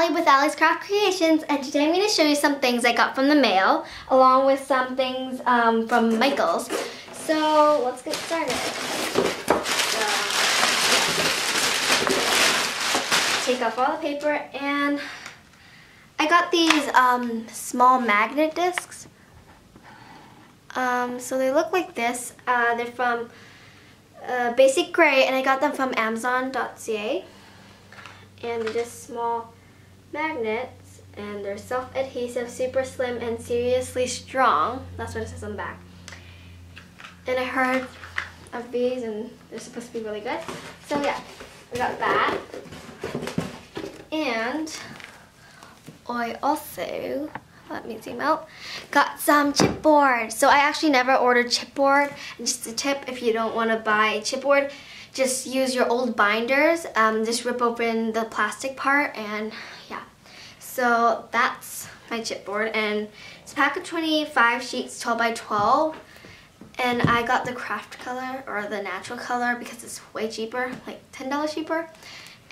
Allie with Allie's Craft Creations, and today I'm going to show you some things I got from the mail, along with some things from Michael's. So let's get started. Take off all the paper, and I got these small magnet discs. So they look like this. They're from Basic Grey, and I got them from Amazon.ca. And they're just small magnets, and they're self-adhesive, super slim, and seriously strong. That's what it says on the back. And I heard of these, and they're supposed to be really good. So yeah, I got that. And I also, let me zoom out, got some chipboard. So I actually never ordered chipboard. Just a tip, if you don't want to buy chipboard, just use your old binders, just rip open the plastic part, and yeah. So that's my chipboard, and it's a pack of 25 sheets, 12 by 12, and I got the craft color, or the natural color, because it's way cheaper, like $10 cheaper,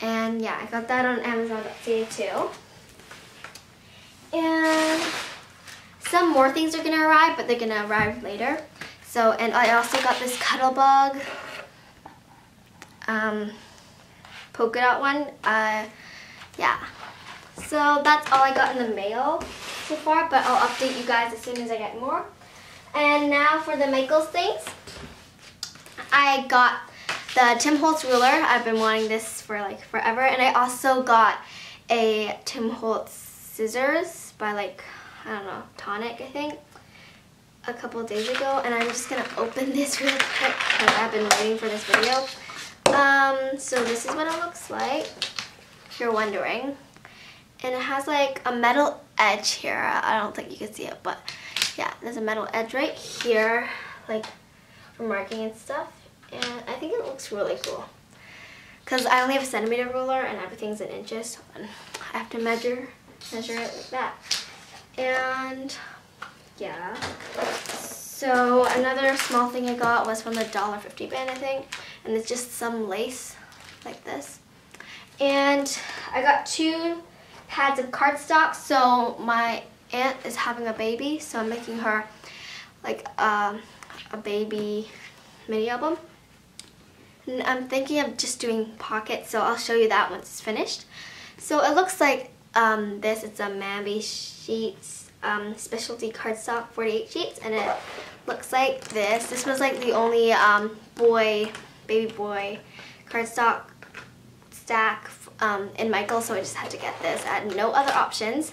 and yeah, I got that on Amazon.ca too. And some more things are going to arrive, but they're going to arrive later. So, and I also got this Cuttlebug polka dot one. Yeah. So that's all I got in the mail so far, but I'll update you guys as soon as I get more. And now for the Michaels things. I got the Tim Holtz ruler. I've been wanting this for like forever. And I also got a Tim Holtz scissors by, like, I don't know, Tonic, I think, a couple of days ago. And I'm just going to open this real quick because I've been waiting for this video. So this is what it looks like, if you're wondering. And it has like a metal edge here. I don't think you can see it, but yeah, there's a metal edge right here, like for marking and stuff. And I think it looks really cool. Because I only have a centimeter ruler and everything's in inches, so I have to measure it like that. And yeah. So another small thing I got was from the $1.50 bin, I think. And it's just some lace like this. And I got two pads of cardstock. So my aunt is having a baby, so I'm making her like a baby mini album. And I'm thinking of just doing pockets, so I'll show you that once it's finished. So it looks like this. It's a Mambi Sheets specialty cardstock, 48 sheets, and it looks like this. This was like the only baby boy cardstock stack in Michael's, so I just had to get this. I had no other options.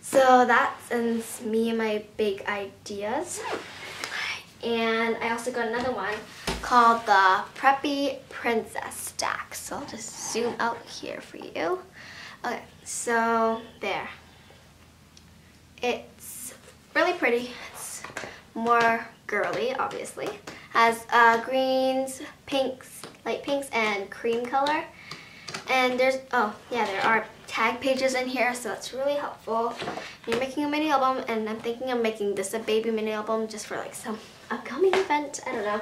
So that's me and my big ideas. And I also got another one called the Preppy Princess stack. So I'll just zoom out here for you. Okay, so there. It's really pretty. It's more girly, obviously. Has greens, pinks, light pinks, and cream color. And there's, oh yeah, there are tag pages in here, so that's really helpful. You're making a mini album, and I'm thinking of making this a baby mini album just for like some upcoming event. I don't know.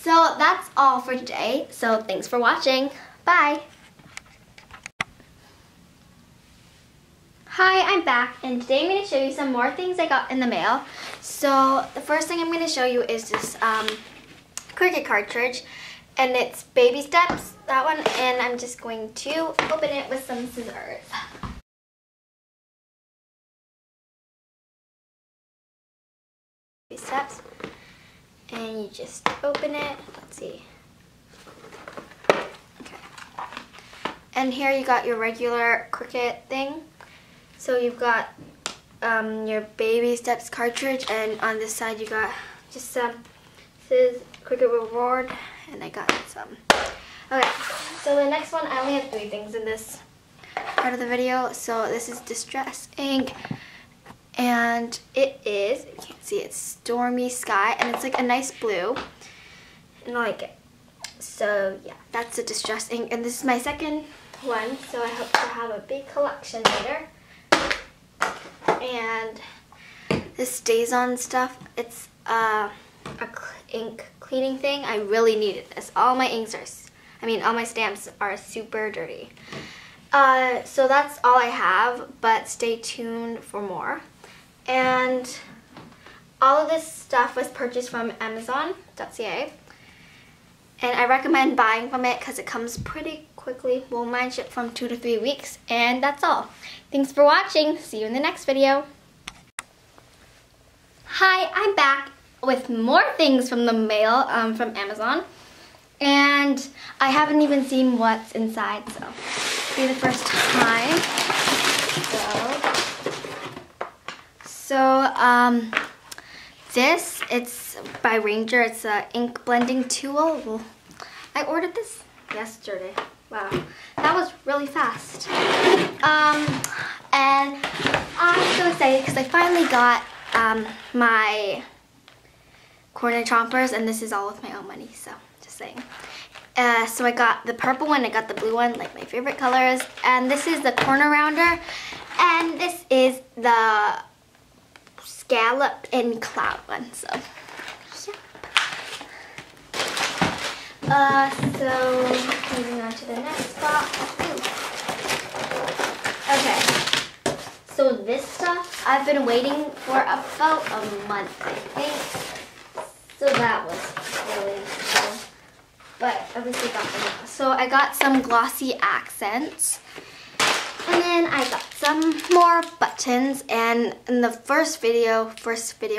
So that's all for today. So thanks for watching. Bye. Hi, I'm back, and today I'm going to show you some more things I got in the mail. So the first thing I'm going to show you is this Cricut cartridge, and it's Baby Steps, that one, and I'm just going to open it with some scissors. Baby Steps, and you just open it. Let's see. Okay. And here you got your regular Cricut thing. So you've got your Baby Steps cartridge, and on this side you got just some, this is Cricut Reward, and I got some. Okay, so the next one, I only have three things in this part of the video. So this is Distress Ink, and it is, you can't see, it's Stormy Sky, and it's like a nice blue, and I like it. So yeah, that's the Distress Ink, and this is my second one, so I hope to have a big collection later. And this Stazon stuff, it's a ink cleaning thing. I really needed this. All my stamps are super dirty. So that's all I have, but stay tuned for more. And all of this stuff was purchased from Amazon.ca. And I recommend buying from it because it comes pretty quickly. Well, mine shipped from 2 to 3 weeks. And that's all. Thanks for watching. See you in the next video. Hi, I'm back with more things from the mail from Amazon. And I haven't even seen what's inside, so it'll be the first time. So this, it's by Ranger. It's an ink blending tool. I ordered this yesterday. Wow, that was really fast. And I'm so excited because I finally got my Corner Chompers, and this is all with my own money, so just saying. So I got the purple one, I got the blue one, like my favorite colors, and this is the corner rounder, and this is the scallop and cloud one, so yep. So moving on to the next box. Okay, so this stuff I've been waiting for about a month, I think. So that was really cool. But obviously got them. So I got some glossy accents. And then I got some more buttons. And in the first video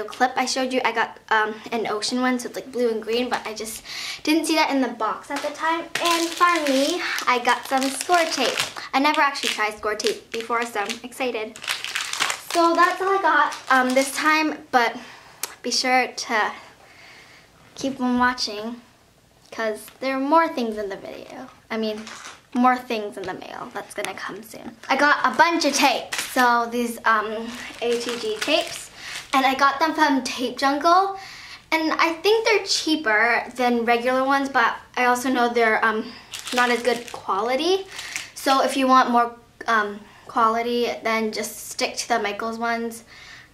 clip I showed you, I got an ocean one, so it's like blue and green, but I just didn't see that in the box at the time. And finally, I got some score tape. I never actually tried score tape before, so I'm excited. So that's all I got this time, but be sure to keep on watching because there are more things in the video. I mean, more things in the mail that's gonna come soon. I got a bunch of tapes. So these ATG tapes, and I got them from Tape Jungle. And I think they're cheaper than regular ones, but I also know they're not as good quality. So if you want more quality, then just stick to the Michaels ones.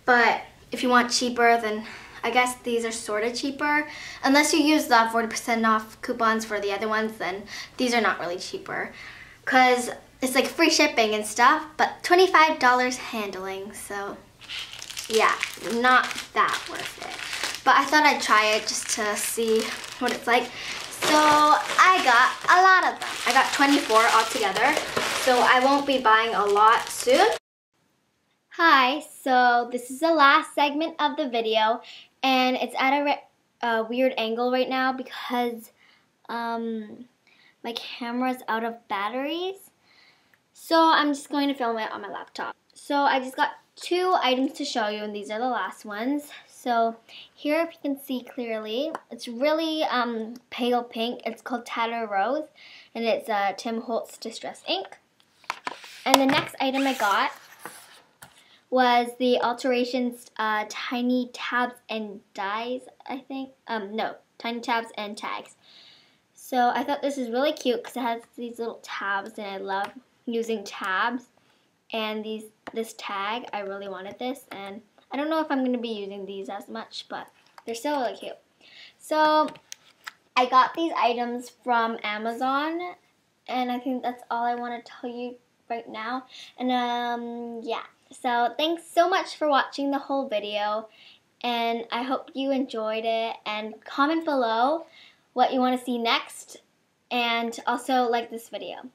But if you want cheaper, then I guess these are sort of cheaper. Unless you use the 40% off coupons for the other ones, then these are not really cheaper. Because it's like free shipping and stuff, but $25 handling. So yeah, not that worth it. But I thought I'd try it just to see what it's like. So I got a lot of them. I got 24 altogether. So I won't be buying a lot soon. Hi, so this is the last segment of the video. And it's at a weird angle right now because my camera's out of batteries. So I'm just going to film it on my laptop. So I just got 2 items to show you, and these are the last ones. So here, if you can see clearly, it's really pale pink. It's called Tattered Rose, and it's Tim Holtz Distress Ink. And the next item I got was the Alteration's Tiny Tabs and Dies, I think. No, Tiny Tabs and Tags. So I thought this is really cute because it has these little tabs, and I love using tabs. And this tag, I really wanted this, and I don't know if I'm going to be using these as much, but they're still really cute. So I got these items from Amazon, and I think that's all I want to tell you right now. And yeah. So thanks so much for watching the whole video, and I hope you enjoyed it, and comment below what you want to see next, and also like this video.